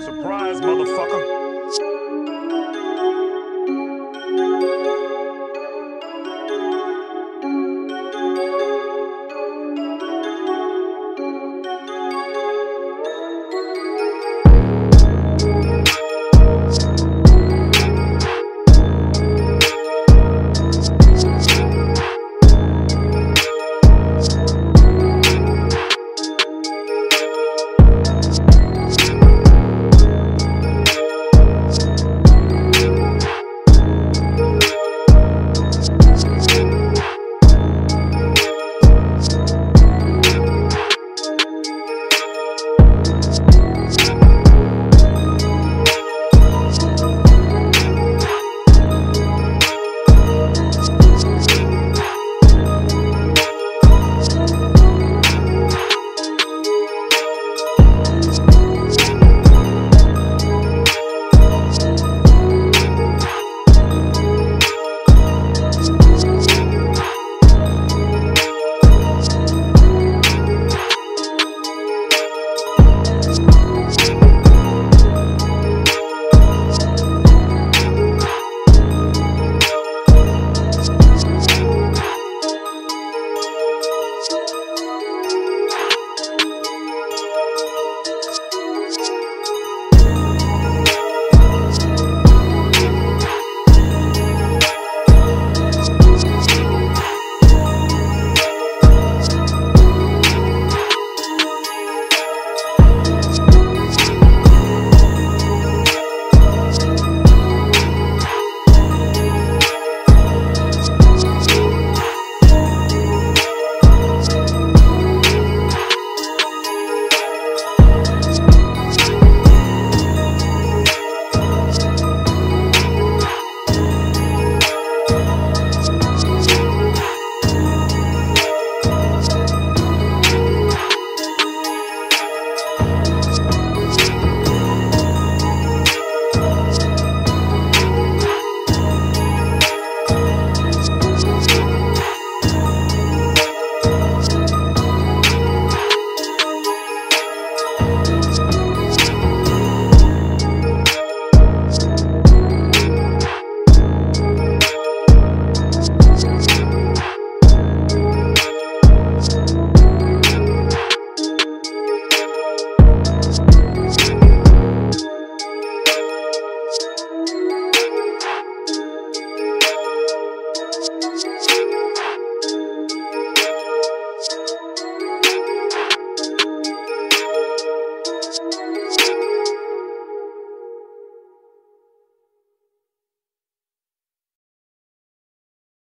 Surprise, motherfucker.